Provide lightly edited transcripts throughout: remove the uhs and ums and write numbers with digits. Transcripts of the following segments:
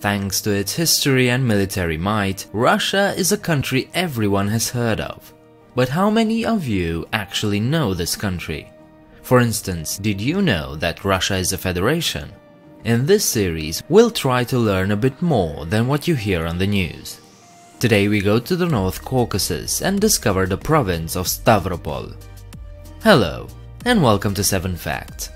Thanks to its history and military might, Russia is a country everyone has heard of. But how many of you actually know this country? For instance, did you know that Russia is a federation? In this series, we'll try to learn a bit more than what you hear on the news. Today we go to the North Caucasus and discover the province of Stavropol. Hello, and welcome to 7 Facts.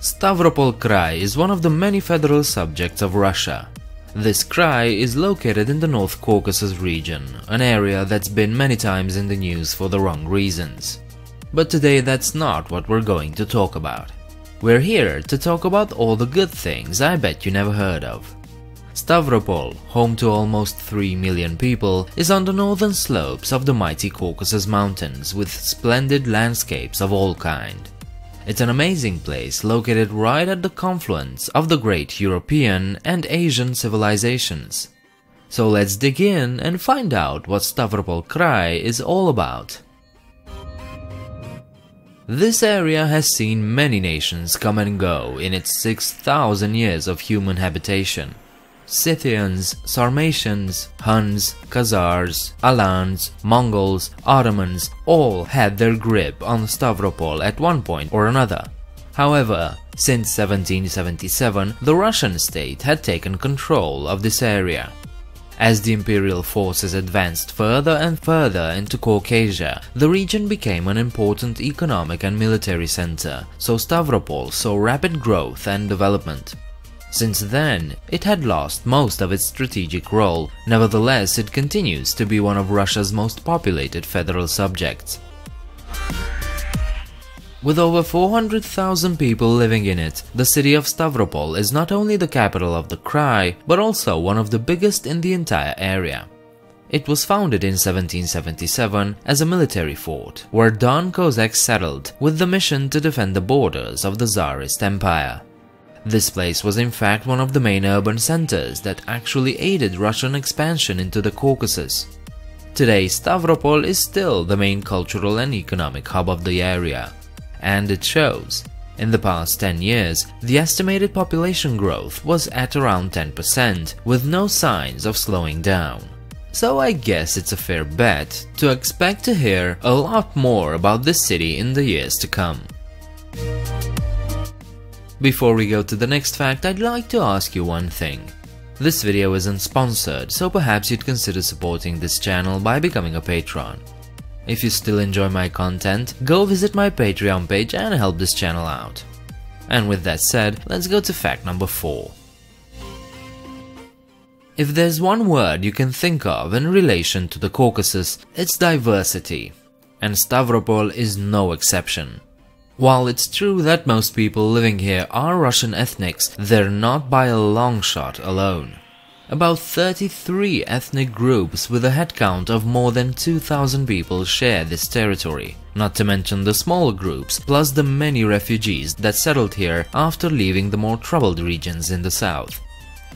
Stavropol Krai is one of the many federal subjects of Russia. This Krai is located in the North Caucasus region, an area that's been many times in the news for the wrong reasons. But today that's not what we're going to talk about. We're here to talk about all the good things I bet you never heard of. Stavropol, home to almost 3 million people, is on the northern slopes of the mighty Caucasus Mountains with splendid landscapes of all kind. It's an amazing place located right at the confluence of the great European and Asian civilizations. So let's dig in and find out what Stavropol Krai is all about. This area has seen many nations come and go in its 6,000 years of human habitation. Scythians, Sarmatians, Huns, Khazars, Alans, Mongols, Ottomans all had their grip on Stavropol at one point or another. However, since 1777, the Russian state had taken control of this area. As the imperial forces advanced further and further into Caucasia, the region became an important economic and military center, so Stavropol saw rapid growth and development. Since then, it had lost most of its strategic role, nevertheless it continues to be one of Russia's most populated federal subjects. With over 400,000 people living in it, the city of Stavropol is not only the capital of the Krai, but also one of the biggest in the entire area. It was founded in 1777 as a military fort, where Don Cossacks settled with the mission to defend the borders of the Tsarist Empire. This place was in fact one of the main urban centers that actually aided Russian expansion into the Caucasus. Today, Stavropol is still the main cultural and economic hub of the area. And it shows. In the past 10 years, the estimated population growth was at around 10%, with no signs of slowing down. So I guess it's a fair bet to expect to hear a lot more about this city in the years to come. Before we go to the next fact, I'd like to ask you one thing. This video isn't sponsored, so perhaps you'd consider supporting this channel by becoming a patron. If you still enjoy my content, go visit my Patreon page and help this channel out. And with that said, let's go to fact number 4. If there's one word you can think of in relation to the Caucasus, it's diversity. And Stavropol is no exception. While it's true that most people living here are Russian ethnics, they're not by a long shot alone. About 33 ethnic groups with a headcount of more than 2,000 people share this territory, not to mention the smaller groups plus the many refugees that settled here after leaving the more troubled regions in the south.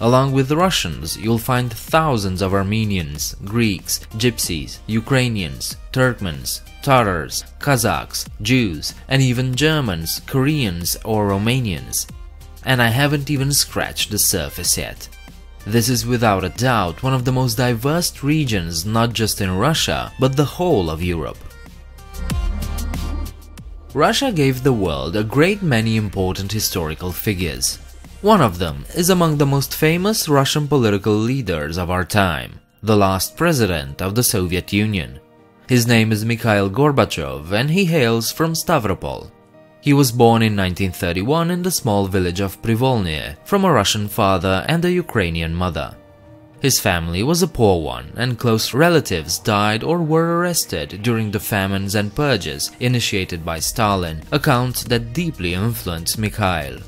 Along with the Russians, you'll find thousands of Armenians, Greeks, Gypsies, Ukrainians, Turkmens, Tatars, Kazakhs, Jews, and even Germans, Koreans or Romanians. And I haven't even scratched the surface yet. This is without a doubt one of the most diverse regions not just in Russia, but the whole of Europe. Russia gave the world a great many important historical figures. One of them is among the most famous Russian political leaders of our time, the last president of the Soviet Union. His name is Mikhail Gorbachev and he hails from Stavropol. He was born in 1931 in the small village of Privolnoye from a Russian father and a Ukrainian mother. His family was a poor one and close relatives died or were arrested during the famines and purges initiated by Stalin, a count that deeply influenced Mikhail.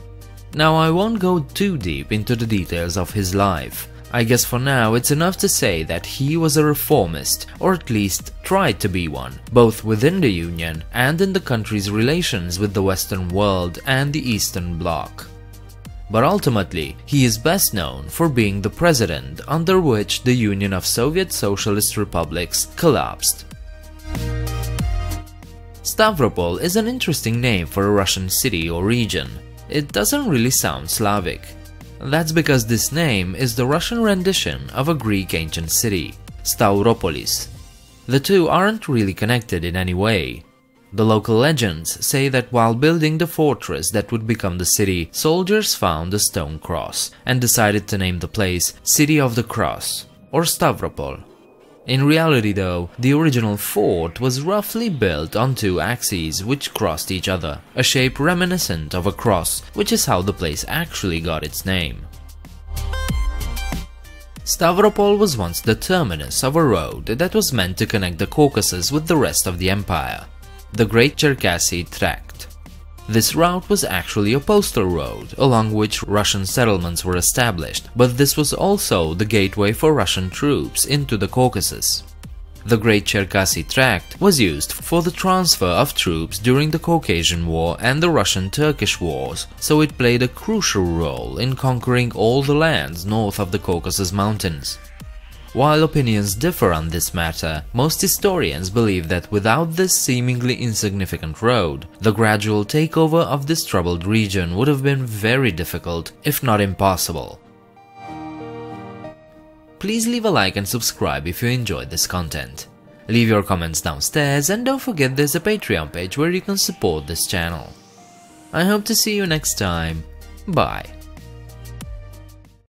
Now I won't go too deep into the details of his life. I guess for now it's enough to say that he was a reformist, or at least tried to be one, both within the Union and in the country's relations with the Western world and the Eastern Bloc. But ultimately, he is best known for being the president under which the Union of Soviet Socialist Republics collapsed. Stavropol is an interesting name for a Russian city or region. it doesn't really sound Slavic. That's because this name is the Russian rendition of a Greek ancient city, Stauropolis. The two aren't really connected in any way. The local legends say that while building the fortress that would become the city, soldiers found a stone cross and decided to name the place City of the Cross or Stavropol. In reality though, the original fort was roughly built on two axes which crossed each other, a shape reminiscent of a cross, which is how the place actually got its name. Stavropol was once the terminus of a road that was meant to connect the Caucasus with the rest of the empire, the Great Circassian Tract. This route was actually a postal road, along which Russian settlements were established, but this was also the gateway for Russian troops into the Caucasus. The Great Circassian Tract was used for the transfer of troops during the Caucasian War and the Russian-Turkish Wars, so it played a crucial role in conquering all the lands north of the Caucasus Mountains. While opinions differ on this matter, most historians believe that without this seemingly insignificant road, the gradual takeover of this troubled region would have been very difficult, if not impossible. Please leave a like and subscribe if you enjoyed this content. Leave your comments downstairs and don't forget there's a Patreon page where you can support this channel. I hope to see you next time. Bye.